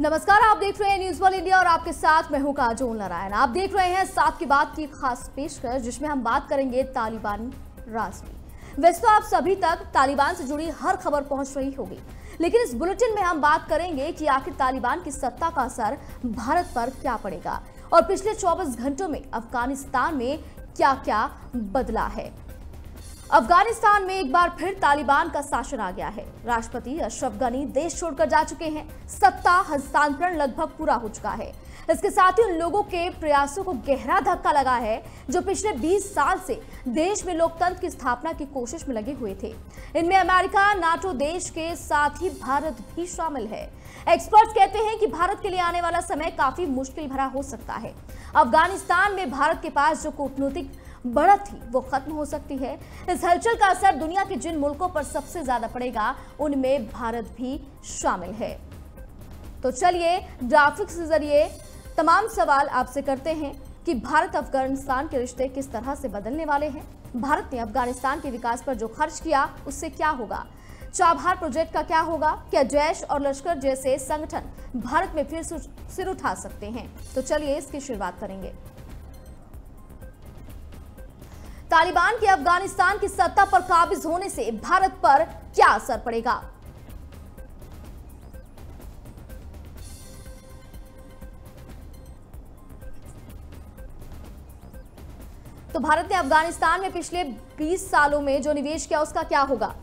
नमस्कार, आप देख रहे हैं न्यूज़ वर्ल्ड इंडिया और आपके साथ मैं हूं काजोल नारायण। आप देख रहे हैं 7 की बात की खास पेशकश, जिसमें हम बात करेंगे तालिबान राज की। वैसे तो आप सभी तक तालिबान से जुड़ी हर खबर पहुंच रही होगी, लेकिन इस बुलेटिन में हम बात करेंगे कि आखिर तालिबान की सत्ता का असर भारत पर क्या पड़ेगा और पिछले 24 घंटों में अफगानिस्तान में क्या क्या बदला है। अफगानिस्तान में एक बार फिर तालिबान का शासन आ गया है। राष्ट्रपति अशरफ गनी देश छोड़कर जा चुके हैं। सत्ता हस्तांतरण लगभग पूरा हो चुका है। इसके साथ ही उन लोगों के प्रयासों को गहरा धक्का लगा है जो पिछले 20 साल से देश में लोकतंत्र की स्थापना की कोशिश में लगे हुए थे। इनमें अमेरिका, नाटो देश के साथ ही भारत भी शामिल है। एक्सपर्ट्स कहते हैं कि भारत के लिए आने वाला समय काफी मुश्किल भरा हो सकता है। अफगानिस्तान में भारत के पास जो कूटनीतिक बढ़त थी वो खत्म हो सकती है। इस हलचल का असर दुनिया के जिन मुल्कों पर सबसे ज्यादा पड़ेगा उनमें भारत भी शामिल है। तो चलिए ग्राफिक्स के जरिए तमाम सवाल आपसे करते हैं कि भारत अफगानिस्तान के रिश्ते किस तरह से बदलने वाले हैं। भारत ने अफगानिस्तान के विकास पर जो खर्च किया उससे क्या होगा? चाबहार प्रोजेक्ट का क्या होगा? क्या जैश और लश्कर जैसे संगठन भारत में फिर सिर उठा सकते हैं? तो चलिए इसकी शुरुआत करेंगे। तालिबान के अफगानिस्तान की सत्ता पर काबिज होने से भारत पर क्या असर पड़ेगा? तो भारत ने अफगानिस्तान में पिछले 20 सालों में जो निवेश किया उसका क्या होगा?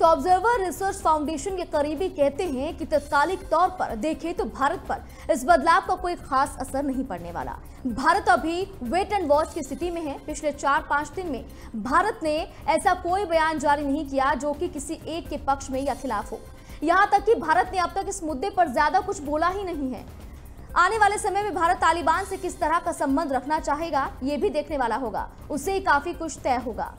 तो ऑब्जर्वर रिसर्च फाउंडेशन के करीबी कहते हैं कि तत्कालिक तौर पर देखें तो भारत पर इस बदलाव का कोई खास असर नहीं पड़ने वाला। भारत अभी वेट एंड वॉच की स्थिति में है। पिछले 4-5 दिन में भारत ने ऐसा कोई बयान जारी नहीं किया जो कि किसी एक के पक्ष में या खिलाफ हो। यहाँ तक कि भारत ने अब तक इस मुद्दे पर ज्यादा कुछ बोला ही नहीं है। आने वाले समय में भारत तालिबान से किस तरह का संबंध रखना चाहेगा ये भी देखने वाला होगा, उससे काफी कुछ तय होगा।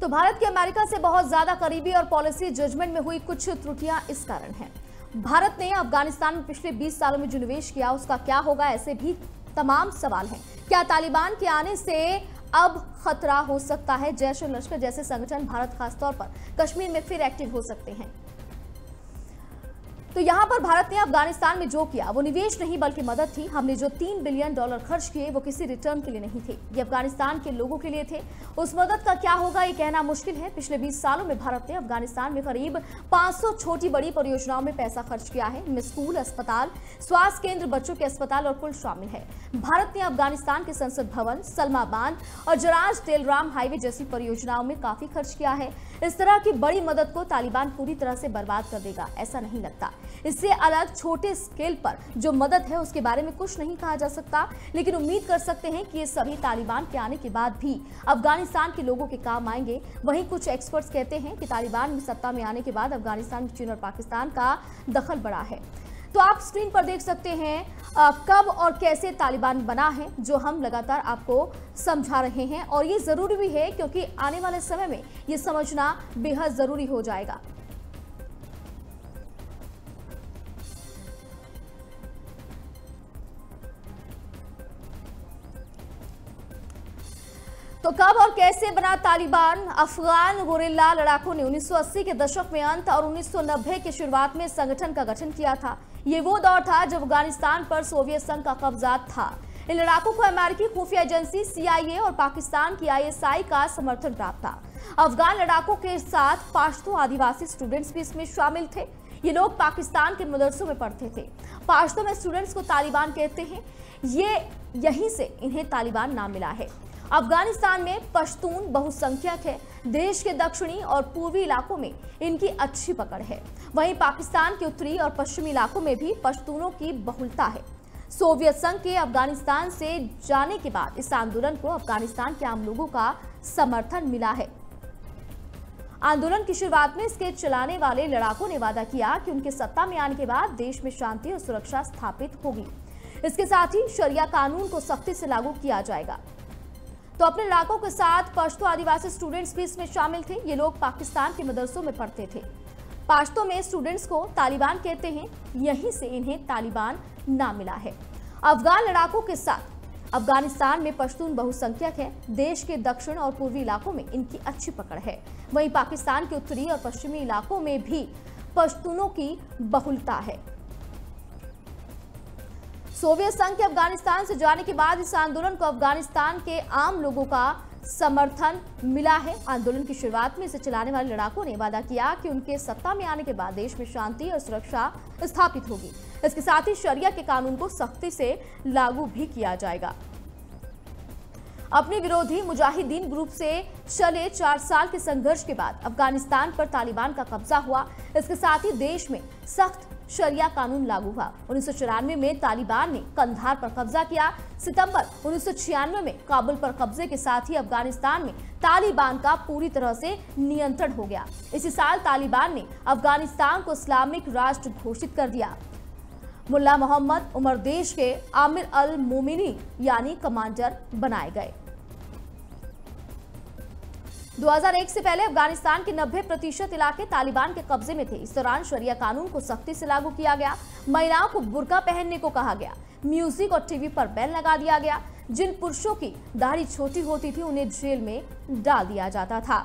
तो भारत के अमेरिका से बहुत ज्यादा करीबी और पॉलिसी जजमेंट में हुई कुछ त्रुटियां इस कारण हैं। भारत ने अफगानिस्तान में पिछले 20 सालों में जो निवेश किया उसका क्या होगा, ऐसे भी तमाम सवाल हैं। क्या तालिबान के आने से अब खतरा हो सकता है? जैश और लश्कर जैसे संगठन भारत खासतौर पर कश्मीर में फिर एक्टिव हो सकते हैं। तो यहाँ पर भारत ने अफगानिस्तान में जो किया वो निवेश नहीं बल्कि मदद थी। हमने जो $3 बिलियन खर्च किए वो किसी रिटर्न के लिए नहीं थे, ये अफगानिस्तान के लोगों के लिए थे। उस मदद का क्या होगा ये कहना मुश्किल है। पिछले 20 सालों में भारत ने अफगानिस्तान में करीब 500 छोटी बड़ी परियोजनाओं में पैसा खर्च किया है। इनमें स्कूल, अस्पताल, स्वास्थ्य केंद्र, बच्चों के अस्पताल और पुल शामिल है। भारत ने अफगानिस्तान के संसद भवन, सलमा बांध और ज़रंज देलाराम हाईवे जैसी परियोजनाओं में काफी खर्च किया है। इस तरह की बड़ी मदद को तालिबान पूरी तरह से बर्बाद कर देगा ऐसा नहीं लगता। इससे अलग छोटे स्केल पर जो मदद है उसके बारे में कुछ नहीं कहा जा सकता, लेकिन उम्मीद कर सकते हैं कि ये सभी तालिबान के आने के बाद भी अफगानिस्तान के लोगों के काम आएंगे। वहीं कुछ एक्सपर्ट्स कहते हैं कि तालिबान में सत्ता में आने के बाद अफगानिस्तान में चीन और पाकिस्तान का दखल बढ़ा है। तो आप स्क्रीन पर देख सकते हैं कब और कैसे तालिबान बना है, जो हम लगातार आपको समझा रहे हैं और ये जरूरी भी है क्योंकि आने वाले समय में ये समझना बेहद जरूरी हो जाएगा। तो कब और कैसे बना तालिबान? अफगान गुरिल्ला लड़ाकों ने 1980 के दशक में अंत और 1990 की शुरुआत में संगठन का गठन किया था। ये वो दौर था जब अफगानिस्तान पर सोवियत संघ का कब्जा था। इन लड़ाकों को अमेरिकी खुफिया एजेंसी CIA और पाकिस्तान की ISI का समर्थन प्राप्त था। अफगान लड़ाकों के साथ पश्तो आदिवासी स्टूडेंट्स भी इसमें शामिल थे। ये लोग पाकिस्तान के मदरसों में पढ़ते थे। पाश्तो में स्टूडेंट्स को तालिबान कहते हैं, ये यहीं से इन्हें तालिबान नाम मिला है। अफगानिस्तान में पश्तून बहुसंख्यक है। देश के दक्षिणी और पूर्वी इलाकों में इनकी अच्छी पकड़ है। वहीं पाकिस्तान के उत्तरी और पश्चिमी इलाकों में भी पश्तूनों की बहुलता है। सोवियत संघ के अफगानिस्तान से जाने के बाद इस आंदोलन को अफगानिस्तान के आम लोगों का समर्थन मिला है। आंदोलन की शुरुआत में इसके चलाने वाले लड़ाकों ने वादा किया कि उनके सत्ता में आने के बाद देश में शांति और सुरक्षा स्थापित होगी। इसके साथ ही शरिया कानून को सख्ती से लागू किया जाएगा। तो अपने लड़ाकों के साथ पश्तो आदिवासी स्टूडेंट्स भी इसमें शामिल थे। ये लोग पाकिस्तान के मदरसों में पढ़ते थे। पाश्तो में स्टूडेंट्स को तालिबान कहते हैं, यहीं से इन्हें तालिबान नाम मिला है। अफगान लड़ाकों के साथ अफगानिस्तान में पश्तून बहुसंख्यक है। देश के दक्षिण और पूर्वी इलाकों में इनकी अच्छी पकड़ है। वहीं पाकिस्तान के उत्तरी और पश्चिमी इलाकों में भी पश्तूनों की बहुलता है। सोवियत संघ के अफगानिस्तान से जाने के बाद इस आंदोलन को अफगानिस्तान के आम लोगों का समर्थन मिला है। आंदोलन की शुरुआत में इसे चलाने वाले लड़ाकों ने वादा किया कि उनके सत्ता में आने के बाद देश में शांति और सुरक्षा स्थापित होगी। इसके साथ ही शरिया के कानून को सख्ती से लागू भी किया जाएगा। अपने विरोधी मुजाहिदीन ग्रुप से चले 4 साल के संघर्ष के बाद अफगानिस्तान पर तालिबान का कब्जा हुआ। इसके साथ ही देश में सख्त शरिया कानून लागू हुआ। 1994 में तालिबान ने कंधार पर कब्जा किया। सितंबर 1996 में काबुल पर कब्जे के साथ ही अफगानिस्तान में तालिबान का पूरी तरह से नियंत्रण हो गया। इसी साल तालिबान ने अफगानिस्तान को इस्लामिक राष्ट्र घोषित कर दिया। मुल्ला मोहम्मद उमर देश के आमिर अल मोमिनी यानी कमांडर बनाए गए। 2001 से पहले अफगानिस्तान के 90% इलाके तालिबान के कब्जे में थे। इस दौरान शरिया कानून को सख्ती से लागू किया गया। महिलाओं को बुर्का पहनने को कहा गया। म्यूजिक और टीवी पर बैन लगा दिया गया। जिन पुरुषों की दाढ़ी छोटी होती थी उन्हें जेल में डाल दिया जाता था।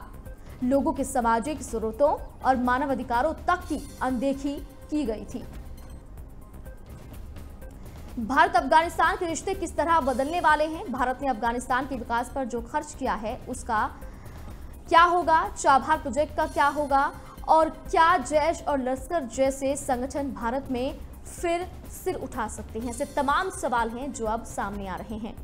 लोगों के सामाजिक जरूरतों और मानवाधिकारों तक की अनदेखी की गई थी। भारत अफगानिस्तान के रिश्ते किस तरह बदलने वाले हैं? भारत ने अफगानिस्तान के विकास पर जो खर्च किया है उसका क्या होगा? चाबहार प्रोजेक्ट का क्या होगा? और क्या जैश और लश्कर जैसे संगठन भारत में फिर सिर उठा सकते हैं? ऐसे तमाम सवाल हैं जो अब सामने आ रहे हैं।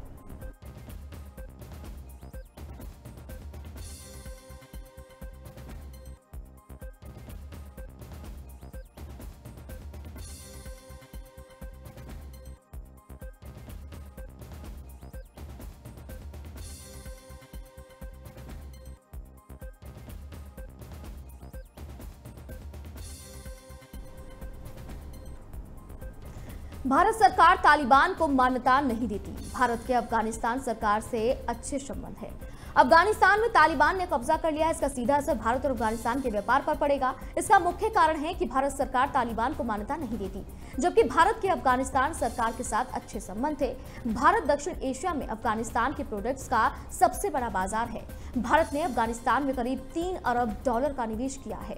भारत सरकार तालिबान को मान्यता नहीं देती। भारत के अफगानिस्तान सरकार से अच्छे संबंध है। अफगानिस्तान में तालिबान ने कब्जा कर लिया है। इसका सीधा असर भारत और अफगानिस्तान के व्यापार पर पड़ेगा। इसका मुख्य कारण है कि भारत सरकार तालिबान को मान्यता नहीं देती, जबकि भारत के अफगानिस्तान सरकार के साथ अच्छे संबंध थे। भारत दक्षिण एशिया में अफगानिस्तान के प्रोडक्ट्स का सबसे बड़ा बाजार है। भारत ने अफगानिस्तान में करीब $3 अरब का निवेश किया है।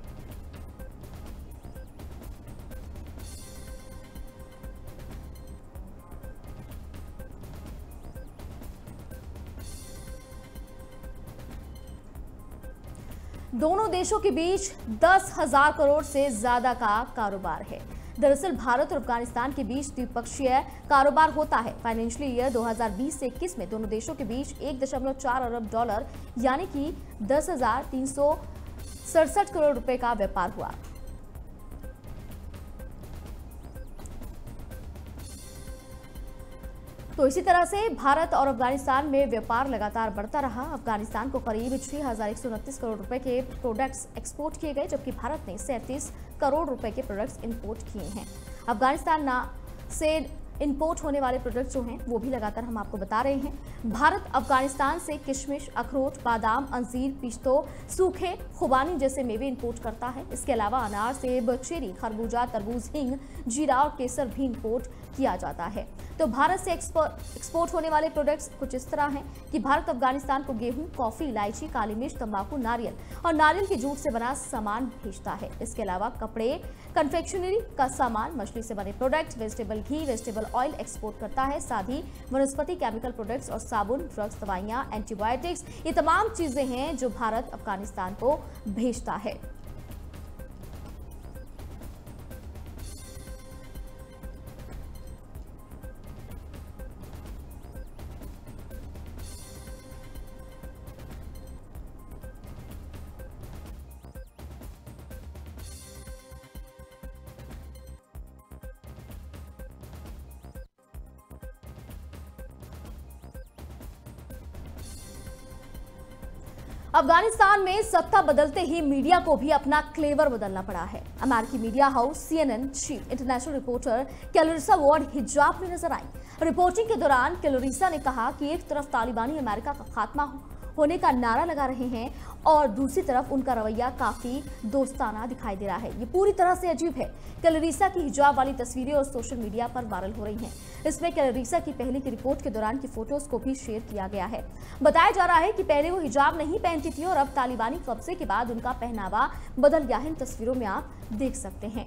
दोनों देशों के बीच 10,000 करोड़ से ज्यादा का कारोबार है। दरअसल भारत और अफगानिस्तान के बीच द्विपक्षीय कारोबार होता है। फाइनेंशियल ईयर 2020 से 21 में दोनों देशों के बीच $1.4 अरब यानी कि 10,367 करोड़ रुपए का व्यापार हुआ। तो इसी तरह से भारत और अफगानिस्तान में व्यापार लगातार बढ़ता रहा। अफगानिस्तान को करीब 6,129 करोड़ रुपए के प्रोडक्ट्स एक्सपोर्ट किए गए, जबकि भारत ने 37 करोड़ रुपए के प्रोडक्ट्स इंपोर्ट किए हैं। अफगानिस्तान से इंपोर्ट होने वाले प्रोडक्ट्स जो हैं वो भी लगातार हम आपको बता रहे हैं। भारत अफगानिस्तान से किशमिश, अखरोट, बादाम, अंजीर, पिश्तो, सूखे खुबानी जैसे मेवे इंपोर्ट करता है। इसके अलावा अनार, सेब, चेरी, खरबूजा, तरबूज, हींग, जीरा और केसर भी इंपोर्ट किया जाता है। तो भारत से एक्सपोर्ट होने वाले प्रोडक्ट्स कुछ इस तरह हैं कि भारत अफगानिस्तान को गेहूं, कॉफी, इलायची, काली मिर्च, तंबाकू, नारियल और नारियल के जूट से बना सामान भेजता है। इसके अलावा कपड़े, कन्फेक्शनरी का सामान, मछली से बने प्रोडक्ट, वेजिटेबल घी, वेजिटेबल ऑयल एक्सपोर्ट करता है। साथ ही वनस्पति केमिकल प्रोडक्ट्स और साबुन, ड्रग्स, दवाइयाँ, एंटीबायोटिक्स, ये तमाम चीजें हैं जो भारत अफगानिस्तान को भेजता है। अफगानिस्तान में सत्ता बदलते ही मीडिया को भी अपना क्लेवर बदलना पड़ा है। अमेरिकी media house CNN chief international reporter Clarissa Ward हिजाब में नजर आई। रिपोर्टिंग के दौरान कैलोरिसा ने कहा कि एक तरफ तालिबानी अमेरिका का खात्मा होने का नारा लगा रहे हैं और दूसरी तरफ उनका रवैया काफी दोस्ताना दिखाई दे रहा है। ये पूरी तरह से अजीब है। कैलोरिसा की हिजाब वाली तस्वीरें और सोशल मीडिया पर वायरल हो रही हैं। इसमें कैलोरिसा की पहले की रिपोर्ट के दौरान की फोटोज को भी शेयर किया गया है। बताया जा रहा है कि पहले वो हिजाब नहीं पहनती थी और अब तालिबानी कब्जे के बाद उनका पहनावा बदल गया है। इन तस्वीरों में आप देख सकते हैं।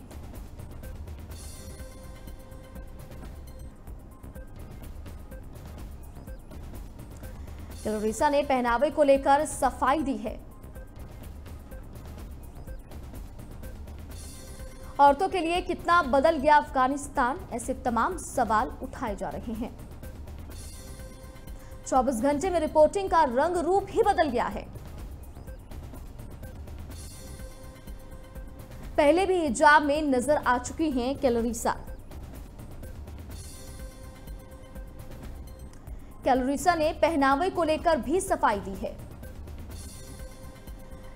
कैलोरिसा ने पहनावे को लेकर सफाई दी है। औरतों के लिए कितना बदल गया अफगानिस्तान, ऐसे तमाम सवाल उठाए जा रहे हैं। 24 घंटे में रिपोर्टिंग का रंग रूप ही बदल गया है। पहले भी हिजाब में नजर आ चुकी हैं कैलोरिसा। कैलोरिसा ने पहनावे को लेकर भी सफाई दी है।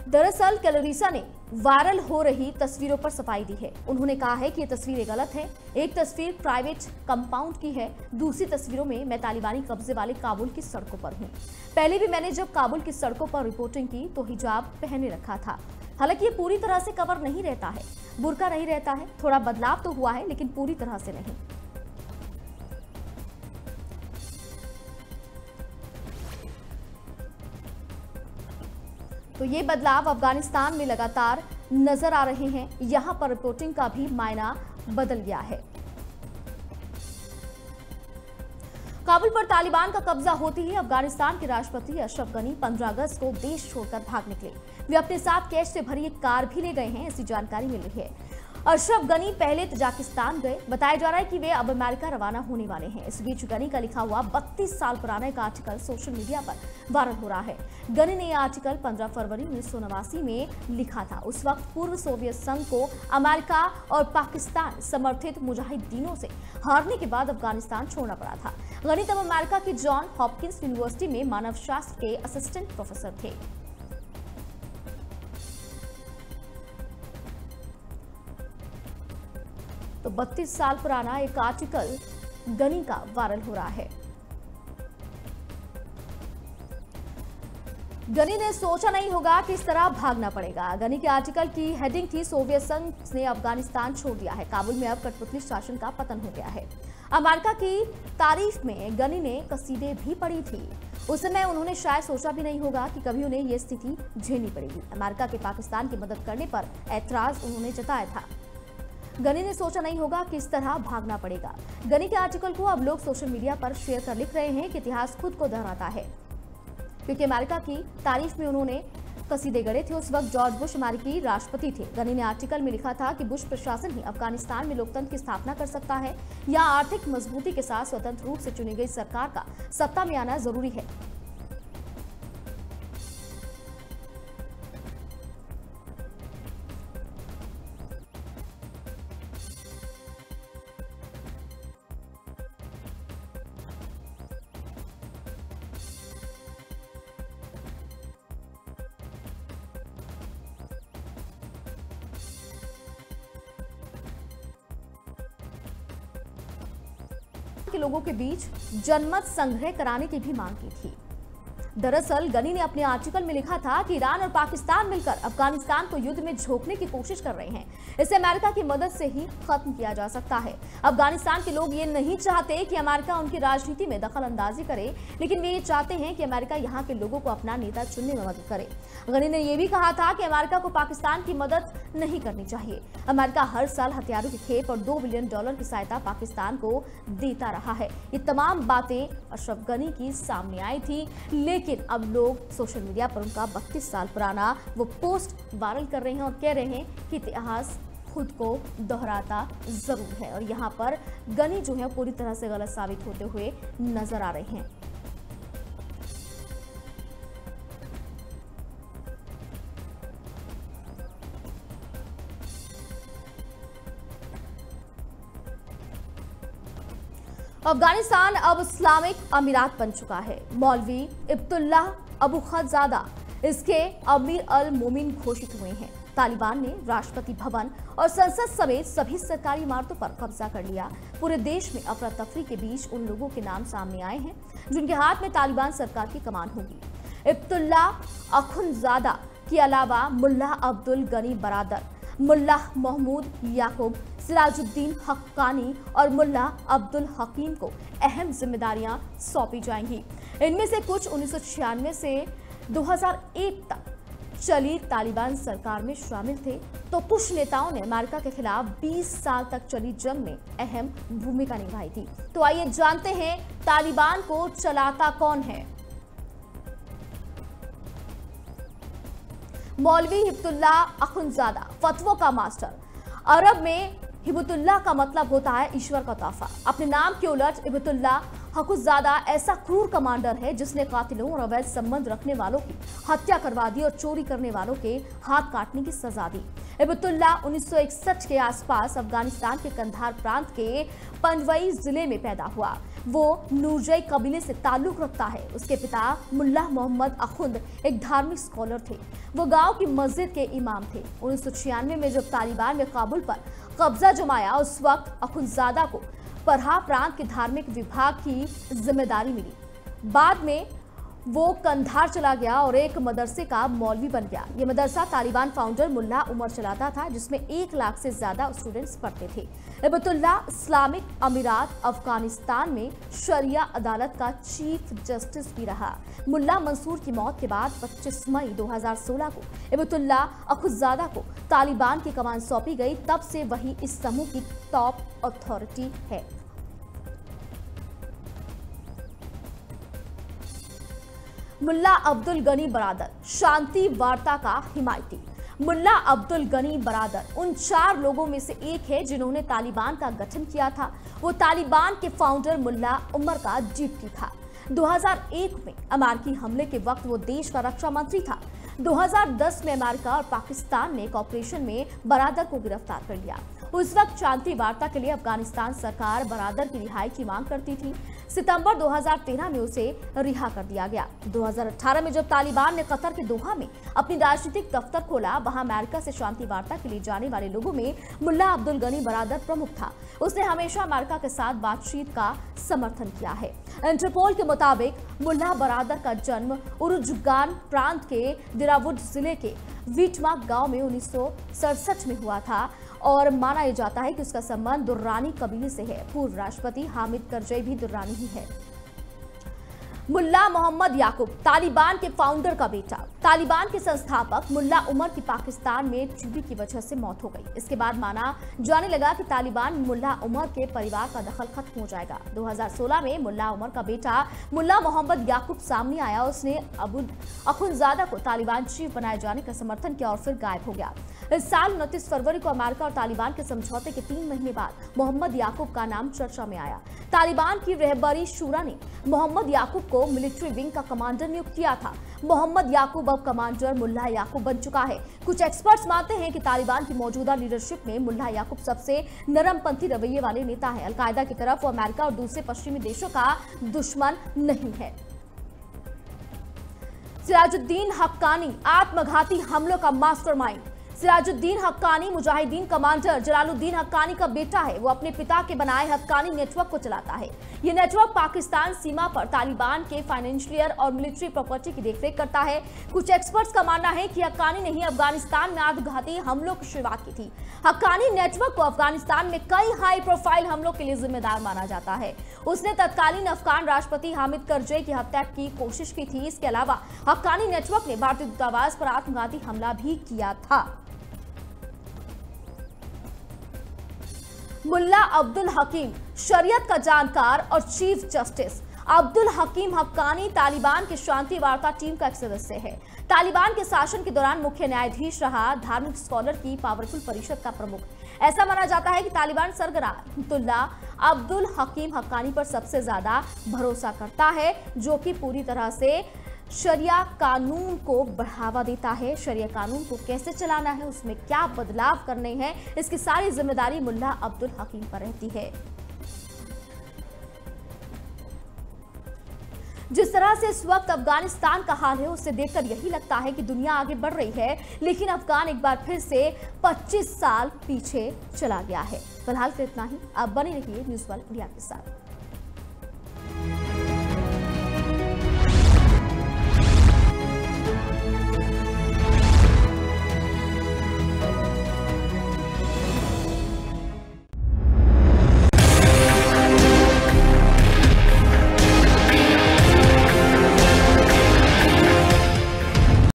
दरअसल कैलोरिसा ने वायरल हो रही तस्वीरों पर सफाई दी है। उन्होंने कहा है कि ये तस्वीरें गलत हैं। एक तस्वीर प्राइवेट कंपाउंड की है, दूसरी तस्वीरों में मैं तालिबानी कब्जे वाले काबुल की सड़कों पर हूँ। पहले भी मैंने जब काबुल की सड़कों पर रिपोर्टिंग की तो हिजाब पहने रखा था। हालांकि ये पूरी तरह से कवर नहीं रहता है, बुर्का नहीं रहता है। थोड़ा बदलाव तो हुआ है लेकिन पूरी तरह से नहीं। तो ये बदलाव अफगानिस्तान में लगातार नजर आ रहे हैं। यहां पर रिपोर्टिंग का भी मायना बदल गया है। काबुल पर तालिबान का कब्जा होते ही अफगानिस्तान के राष्ट्रपति अशरफ गनी 15 अगस्त को देश छोड़कर भाग निकले। वे अपने साथ कैश से भरी एक कार भी ले गए हैं, ऐसी जानकारी मिल रही है। अशरफ गनी पहले तजाकिस्तान गए। बताया जा रहा है कि वे अब अमेरिका रवाना होने वाले हैं। इस बीच गनी का लिखा हुआ 32 साल पुराना एक आर्टिकल सोशल मीडिया पर वायरल हो रहा है। गनी ने यह आर्टिकल 15 फरवरी 1989 में लिखा था। उस वक्त पूर्व सोवियत संघ को अमेरिका और पाकिस्तान समर्थित मुजाहिदीनों से हारने के बाद अफगानिस्तान छोड़ना पड़ा था। गनी तब अमेरिका की जॉन हॉपकिंस यूनिवर्सिटी में मानवशास्त्र के असिस्टेंट प्रोफेसर थे। तो 32 साल पुराना एक आर्टिकल गनी का वायरल हो रहा है। गनी ने सोचा नहीं होगा कि इस तरह भागना पड़ेगा। गनी के आर्टिकल की हेडिंग थी, सोवियत संघ ने अफगानिस्तान छोड़ दिया है, काबुल में अब कठपुतली शासन का पतन हो गया है। अमेरिका की तारीफ में गनी ने कसीदे भी पढ़ी थी। उस समय उन्होंने शायद सोचा भी नहीं होगा कि कभी उन्हें यह स्थिति झेलनी पड़ेगी। अमेरिका के पाकिस्तान की मदद करने पर ऐतराज उन्होंने जताया था। गनी ने सोचा नहीं होगा कि इस तरह भागना पड़ेगा। गनी के आर्टिकल को अब लोग सोशल मीडिया पर शेयर कर लिख रहे हैं कि इतिहास खुद को दोहराता है, क्योंकि अमेरिका की तारीफ में उन्होंने कसीदे गढ़े थे। उस वक्त जॉर्ज बुश अमेरिकी राष्ट्रपति थे। गनी ने आर्टिकल में लिखा था कि बुश प्रशासन ही अफगानिस्तान में लोकतंत्र की स्थापना कर सकता है या आर्थिक मजबूती के साथ स्वतंत्र रूप से चुनी गई सरकार का सत्ता में आना जरूरी है। के लोगों के बीच जनमत संग्रह कराने की भी मांग की थी। दरअसल गनी ने अपने आर्टिकल में लिखा था कि ईरान और पाकिस्तान मिलकर अफगानिस्तान को युद्ध में झोंकने की कोशिश कर रहे हैं। इसे अमेरिका की मदद से ही खत्म किया जा सकता है। अफगानिस्तान के लोग ये नहीं चाहते कि अमेरिका उनकी राजनीति में दखल अंदाजी करे, लेकिन वे ये चाहते हैं कि अमेरिका यहाँ के लोगों को अपना नेता चुनने में मदद करे। गनी ने यह भी कहा था कि अमेरिका को पाकिस्तान की मदद नहीं करनी चाहिए। अमेरिका हर साल हथियारों की खेप और $2 बिलियन की सहायता पाकिस्तान को देता रहा है। ये तमाम बातें अशरफ गनी की सामने आई थी, लेकिन अब लोग सोशल मीडिया पर उनका 32 साल पुराना वो पोस्ट वायरल कर रहे हैं और कह रहे हैं कि इतिहास खुद को दोहराता जरूर है। और यहाँ पर गनी जो है पूरी तरह से गलत साबित होते हुए नजर आ रहे हैं। अफगानिस्तान अब इस्लामिक अमीरात बन चुका है। मौलवी हिबतुल्लाह अखुंदज़ादा इसके अमीर अल मोमिन घोषित हुए हैं। तालिबान ने राष्ट्रपति भवन और संसद समेत सभी सरकारी इमारतों पर कब्जा कर लिया। पूरे देश में अफरा तफरी के बीच उन लोगों के नाम सामने आए हैं जिनके हाथ में तालिबान सरकार की कमान होगी। हिबतुल्लाह अखुंदज़ादा के अलावा मुल्ला अब्दुल गनी बरादर, मुल्ला मोहम्मद याकूब, सिराजुद्दीन हक्कानी और मुल्ला अब्दुल हकीम को अहम जिम्मेदारियां सौंपी जाएंगी। इनमें से कुछ 1996 से 2001 तक चली तालिबान सरकार में शामिल थे, तो कुछ नेताओं ने अमेरिका के खिलाफ 20 साल तक चली जंग में अहम भूमिका निभाई थी। तो आइए जानते हैं तालिबान को चलाता कौन है। मौलवी हिबतुल्लाह अखुंदज़ादा, फतवों का मास्टर। अरब में हिबतुल्लाह का मतलब होता है ईश्वर का तोहफा। अपने नाम के उलट हिबतुल्लाह अखुंदज़ादा ऐसा क्रूर कमांडर है जिसने कातिलों और अवैध संबंध रखने वालों की हत्या करवा दी और चोरी करने वालों के हाथ काटने की सजा दी। हिबतुल्लाह 1961 के आसपास अफगानिस्तान के कंधार प्रांत के पंजवई जिले में पैदा हुआ। वो नूरजई कबीले से ताल्लुक रखता है। उसके पिता मुल्ला मोहम्मद अखुंद एक धार्मिक स्कॉलर थे। वो गांव की मस्जिद के इमाम थे। 1996 में जब तालिबान ने काबुल पर कब्जा जमाया, उस वक्त अखुंदज़ादा को परहा प्रांत के धार्मिक विभाग की जिम्मेदारी मिली। बाद में वो कंधार चला गया और एक मदरसे का मौलवी बन गया। ये मदरसा तालिबान फाउंडर मुल्ला उमर चलाता था, जिसमें 1 लाख से ज्यादा स्टूडेंट्स पढ़ते थे। हिबतुल्लाह इस्लामिक अमीरात अफगानिस्तान में शरिया अदालत का चीफ जस्टिस भी रहा। मुल्ला मंसूर की मौत के बाद 25 मई 2016 को हिबतुल्लाह अखुंदज़ादा को तालिबान की कमान सौंपी गई। तब से वही इस समूह की टॉप अथॉरिटी है। मुल्ला अब्दुल गनी बरादर, शांति वार्ता का हिमायती। मुल्ला अब्दुल गनी बरादर उन 4 लोगों में से एक है जिन्होंने तालिबान का गठन किया था। वो तालिबान के फाउंडर मुल्ला उमर का जीपी था। 2001 में अमेरिकी हमले के वक्त वो देश का रक्षा मंत्री था। 2010 में अमेरिका और पाकिस्तान ने एक ऑपरेशन में बरादर को गिरफ्तार कर लिया। उस वक्त शांति वार्ता के लिए अफगानिस्तान सरकार बरादर की रिहाई की मांग करती थी। सितंबर 2013 में उसे रिहा कर दिया गया। 2018 में जब तालिबान ने कतर के दोहा में अपनी राजनीतिक दफ्तर खोला, वहां अमेरिका से शांति वार्ता के लिए जाने वाले लोगों में मुल्ला अब्दुल गनी बरादर प्रमुख था। उसने हमेशा अमेरिका के साथ बातचीत का समर्थन किया है। इंटरपोल के मुताबिक मुल्ला बरादर का जन्म उरुजगान प्रांत के दिरावुड जिले के वीटमा गांव में 1967 में हुआ था और माना यह जाता है कि उसका संबंध दुर्रानी कबीले से है। पूर्व राष्ट्रपति हामिद करजई भी दुर्रानी ही है। मुल्ला मोहम्मद याकूब, तालिबान के फाउंडर का बेटा। तालिबान के संस्थापक मुल्ला उमर की पाकिस्तान में टीबी की वजह से मौत हो गई। इसके बाद माना जाने लगा कि तालिबान मुल्ला उमर के परिवार का दखल खत्म हो जाएगा। 2016 में मुल्ला उमर का बेटा मुल्ला मोहम्मद याकूब सामने आया। उसने अखुंदज़ादा को तालिबान चीफ बनाए जाने का समर्थन किया और फिर गायब हो गया। इस साल 29 फरवरी को अमेरिका और तालिबान के समझौते के 3 महीने बाद मोहम्मद याकूब का नाम चर्चा में आया। तालिबान की रहबरी शूरा ने मोहम्मद याकूब को मिलिट्री विंग का कमांडर नियुक्त किया था। मोहम्मद याकूब अब कमांडर मुल्ला याकूब बन चुका है। कुछ एक्सपर्ट्स मानते हैं कि तालिबान की मौजूदा लीडरशिप में मुल्ला याकूब सबसे नरमपंथी रवैये वाले नेता है। अलकायदा की तरफ वो अमेरिका और दूसरे पश्चिमी देशों का दुश्मन नहीं है। सिराजुद्दीन हक्कानी, आत्मघाती हमलों का मास्टरमाइंड। सिराजुद्दीन हक्कानी मुजाहिदीन कमांडर जलालुद्दीन हक्कानी का बेटा है। वो अपने पिता के बनाए हक्कानी नेटवर्क को चलाता है। ये नेटवर्क पाकिस्तान सीमा पर तालिबान के फाइनेंशियल और मिलिट्री प्रॉपर्टी की देखरेख करता है। कुछ एक्सपर्ट्स का मानना है कि हक्कानी ने ही अफगानिस्तान में आत्मघाती हमलों की शुरुआत की थी। हक्कानी नेटवर्क को अफगानिस्तान में कई हाई प्रोफाइल हमलों के लिए जिम्मेदार माना जाता है। उसने तत्कालीन अफगान राष्ट्रपति हामिद करजई की हत्या की कोशिश की थी। इसके अलावा हक्कानी नेटवर्क ने भारतीय दूतावास पर आत्मघाती हमला भी किया था। मुल्ला अब्दुल हकीम, शरीयत का जानकार और चीफ जस्टिस। अब्दुल हकीम हक्कानी तालिबान के शांति वार्ता टीम का एक सदस्य है। तालिबान के शासन के दौरान मुख्य न्यायाधीश रहा। धार्मिक स्कॉलर की पावरफुल परिषद का प्रमुख। ऐसा माना जाता है कि तालिबान सरगराह मुल्ला अब्दुल हकीम हक्कानी पर सबसे ज्यादा भरोसा करता है, जो कि पूरी तरह से शरिया कानून को बढ़ावा देता है। शरिया कानून को कैसे चलाना है, उसमें क्या बदलाव करने हैं, इसकी सारी जिम्मेदारी मुल्ला अब्दुल हकीम पर रहती है। जिस तरह से इस वक्त अफगानिस्तान का हाल है उसे देखकर यही लगता है कि दुनिया आगे बढ़ रही है, लेकिन अफगान एक बार फिर से 25 साल पीछे चला गया है। फिलहाल इतना ही, आप बने रहिए न्यूज़ वर्ल्ड इंडिया के साथ।